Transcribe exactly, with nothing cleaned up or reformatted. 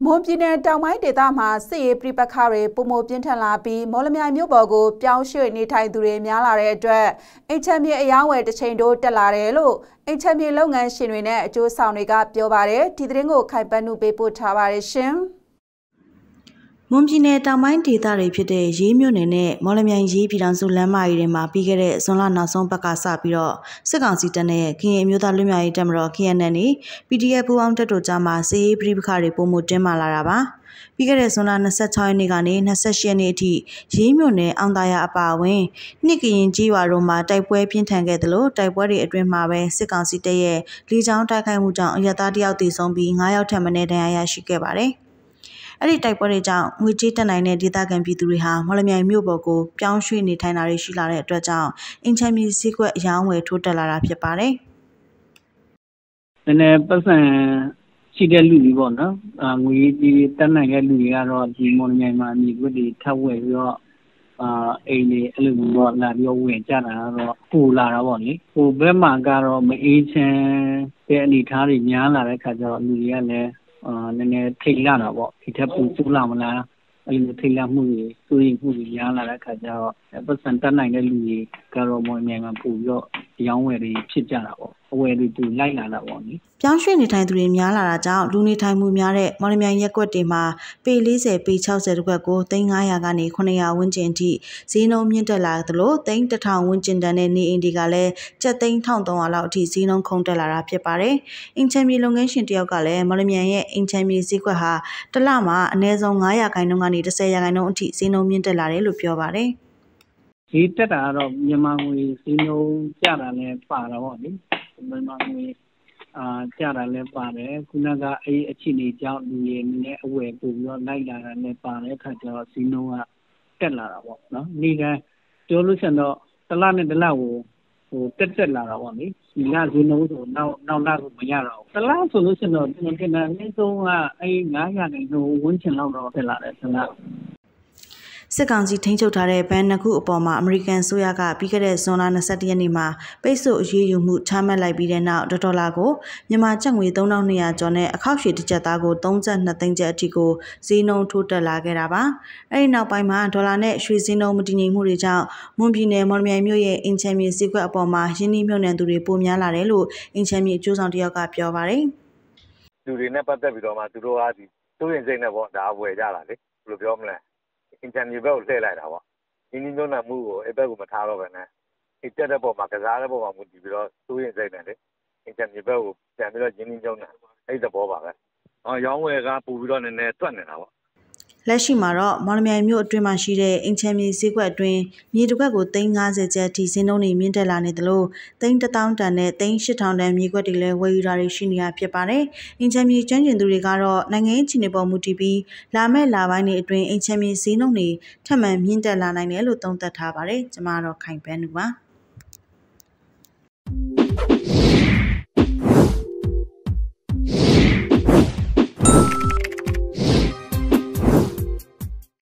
Môn biên này trong mấy đề tam hà sẽ bị bắt khai để bùng nổ biên thành là bị mọi người miêu bảo của giáo sư Ni Thái Duy miêu là để cho anh chàng miêu yêu về trên đồ trả lời luôn anh chàng miêu lâu ngày sinh viên cho sau này gặp biểu bà để thì đến ngô khai ban nộp bộ trả bài xem môn biên này trong mấy đề ta để biết để gì miêu này này mọi người anh gì bị đàn số làm ai để mà bị cái để số là năm sáu ba cá sáu bị rồi sẽ càng gì tên này khi miêu ta lưu miêu trong rồi khi anh này pdf của ông ta đồ trả mà sẽ bị bắt khai để bùng nổ trả mà là ba bây giờ số là sáu này cái này sáu này thì chỉ một này ông ta ya bảo với những cái những gì vào mà tại quê biên thành cái đó tại quê để truyền mà về sẽ càng xịt đấy lý do tại cái mục trong giờ ta đi học thì xong bị ngay ở thềm này đây là gì cái bài ở đây tại quê để chọn người chỉ tên này này đi ta cần bị tụi ha mà làm gì miêu bảo cô trong suy nghĩ thay nào để suy là để cho chọn anh trai mình sẽ quay ra ngoài thu trả lại phía bà đấy nên bác sĩ chỉ để lười bọn nó người thì tân này cái lười ra rồi thì mọi người mà nhìn cái gì thâu về rồi ai này lười bọn là điều về cha là rồi phụ là là bọn ấy phụ bé mà cả rồi mấy cái cái đi thà thì nhá là cái giờ lười ra này nên là thấy là là bọn thì theo phụ chú làm là anh thấy là mười tôi phụ nhá là cái giờ bất sản tân này cái lười cả rồi mọi người mà phụ rồi giống về thì chết cha là bọn về thì từ lại là là bọn ấy giáo sư Ni Thái Duy miêu là giáo du Ni Thái Mu miêu đấy, mọi người miêu quét đi mà, bê lý sẽ bê cháo sẽ được quét cô, tính ngay à cái này con này ăn trên thì, xin ông miêu trả lại rồi, tính từ thằng ăn trên đàn này đi đi cái này, chắc tính thằng tao ăn lão thì xin ông không trả lại phía pare, anh chị miêu nghe xin tiêu cái này, mọi người miêu anh chị miêu gì quét ha, từ là mà nãy giờ ngay à cái nó cái này từ xây cái nó thì xin ông miêu trả lại rồi phía pare. Khi tết à rồi, nhà mang người xin ông trả lại này phải là bọn mình, mình mang người cha là lên bà đấy, cũng là cái ấy chỉ để cho người này về cùng nhau đây là lên bà đấy thật là xin lỗi, rất là đau đó, đi ra, cho lúc xem đó, tất cả nên tất cả của của tất cả là đau đấy, mình ra xin lỗi rồi, đau đau đau của mình ra rồi, tất cả số lúc xem đó, những cái này những số à, ấy ngã ra này nó muốn xem lâu rồi, thật là đấy, thật là sẽ càng gì thính châu thà để bên nặc cụ bỏ mà American soya cả bị cái để zona nát sát tiền mà bây giờ chỉ dùng một trăm lại bị để nào đợt là cô nhưng mà chắc người tông nào này cho nên khóc chuyện thì chả ta cô tông chân là tình trạng chỉ cô zino thu trở lại cái đó ba ấy nào bài mà đó là nè suy zino một tình hình mua đi chào muốn bị nè muốn mày miêu ye anh xem miêu gì quẹo bỏ mà trên đi miêu nè tụi đi bùm nhà là đấy luôn anh xem miêu chú sang đi học cả piao vào đấy tụi đi nè bắt tay bị đó mà tụi đó à thì tụi anh xem nè bọn đã về ra là đấy lúc đó mình in chân như vậy là thế này đó, nhưng nếu là mua ở bên của mình tháo ra này, ít nhất là bộ mặt cái giá là bộ mặt một tỷ rồi, tôi hiện giờ này đấy, in chân như vậy, chân bây giờ chỉ nên trong này, ấy là bộ mặt cái, à, giống như cái bộ bây giờ này này chuẩn này đó. Lấy gì mà đó, mọi người miêu truyền mà xí đấy, in chân như xí quẹt truyền, như lúc các cụ tính ngang giờ giờ thì xin ông này miễn trả lại này thôi, tính từ tao trả này, tính sẽ thằng này miêu quẹt đi lại quay ra để xin nhà phía bạn đấy, in chân như chân chân tôi cái đó, nay nghe chỉ nên bảo một tỷ, làm mấy làm bài này truyền in chân như xí ông này, thằng này miễn trả lại này luôn tông tật thà bạn đấy, chả mà đó khánh bền quá.